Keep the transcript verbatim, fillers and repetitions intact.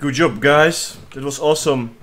Good job, guys. It was awesome.